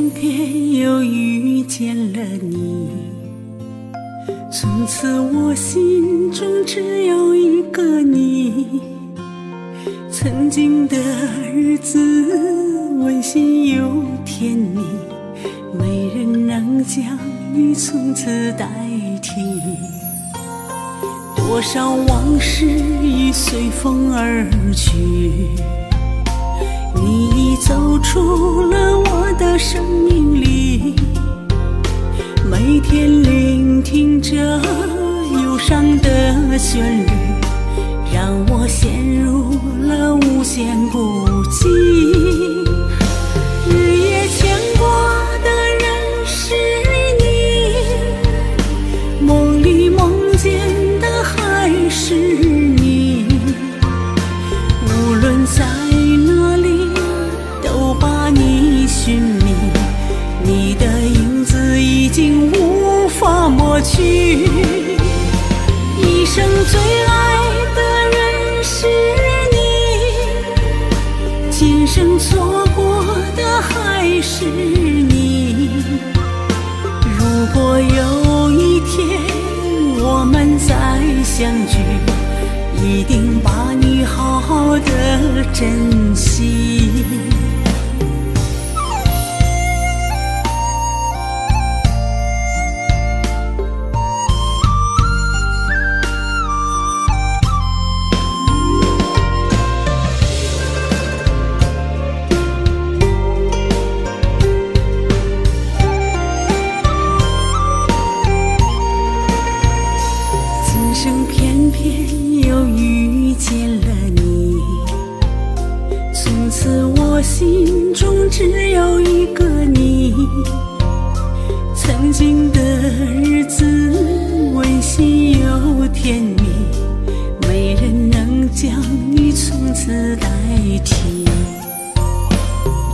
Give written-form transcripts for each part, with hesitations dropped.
偏偏又遇见了你，从此我心中只有一个你。曾经的日子温馨又甜蜜，没人能将你从此代替。多少往事已随风而去，你已走出了我的生命里。每天聆听着忧伤的旋律，让我陷入了无限孤寂。日夜牵挂的人是你，梦里梦见的还是你，无论在哪里都把你寻觅，你的影子已经无法抹去。一生最爱的人是你，今生错过的还是你。如果有一天我们再相聚，一定把你好好的珍惜。心中只有一个你，曾经的日子温馨又甜蜜，没人能将你从此代替。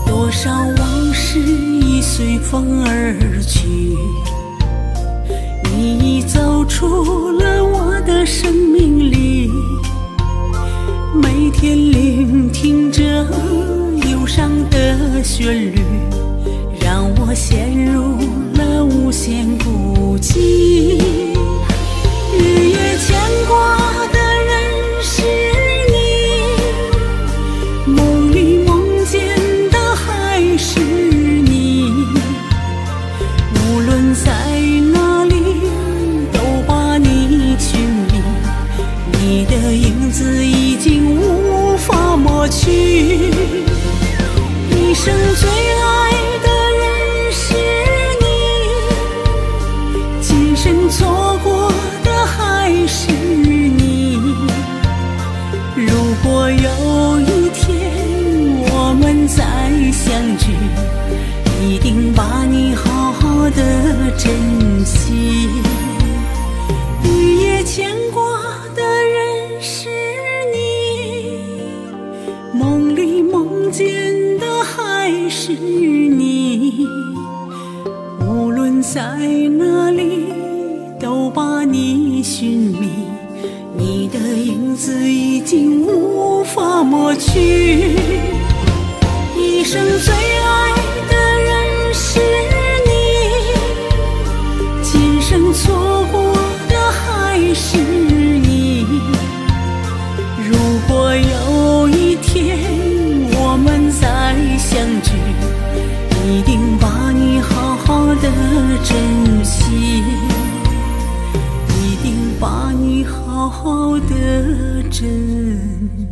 多少往事已随风而去，你已走出了我的生命里。每天聆听着忧伤的旋律，让我陷入了无限孤寂。日夜牵挂的人是你，梦里梦见的还是你，无论在哪里都把你寻觅，你的影子已经无法抹去。一生最爱的人是你，今生错过的还是你。如果有一天我们再相聚，一定把你好好的珍惜。日夜牵挂的人是你，梦里梦见还是你，无论在哪里都把你寻觅，你的影子已经无法抹去。一生最爱的人是你，今生错过的还是你。如果有一天我们再相聚，一定把你好好的珍惜，一定把你好好的珍惜。